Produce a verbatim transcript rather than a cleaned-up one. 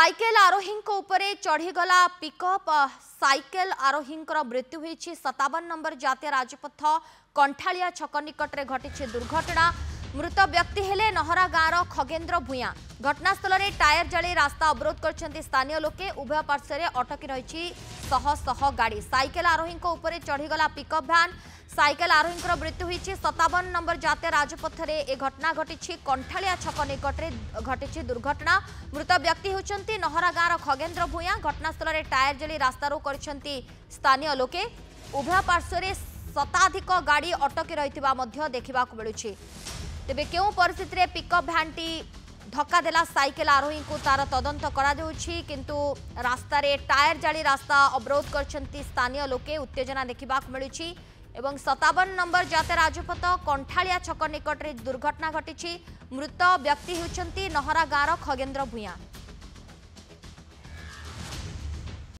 Cycle आरोही उपरे चढ़ीगला पिकअप साइकेल आरोही मृत्यु होई। सत्तावन नंबर जातीय राजपथ कंठालिया छक निकट घटी दुर्घटना। मृत व्यक्ति हेले नहरा गाँव खगेन्द्र भुया। घटनास्थल में टायर जाली रास्ता अवरोध कर स्थानीय लोके उभय पार्श्वे अटकी रही शह शह गाड़ी। साइकेल आरोही उपरे चढ़ीगला पिकअप भ्यान। साइकेल आरोही मृत्यु होई। सत्तावन नंबर जातीय राजपथ में यह घटना घटी कंठालिया छक निकट घटी दुर्घटना। मृत व्यक्ति होती नहरा गाँव खगेन्द्र भुया। घटनास्थल में टायर जाली रास्तारोक कर स्थानीय लोके उभय पार्श्वे शताधिक गाड़ी अटकी रही देखा मिलूँ। तेबे क्यों परिस्थिति रे पिकअप भ्यान धक्का देला साइकेल आरोही को तार तदंत करा देउछि, किंतु रास्तार टायर जाली रास्ता अवरोध करछंती स्थानीय लोके उत्तेजना देखा मिलूँ। एवं सत्तावन नंबर जातीय राजपथ कंठालिया छक निकट दुर्घटना घटी। मृत व्यक्ति होउछंती नहरा गाँव खगेन्द्र भुया।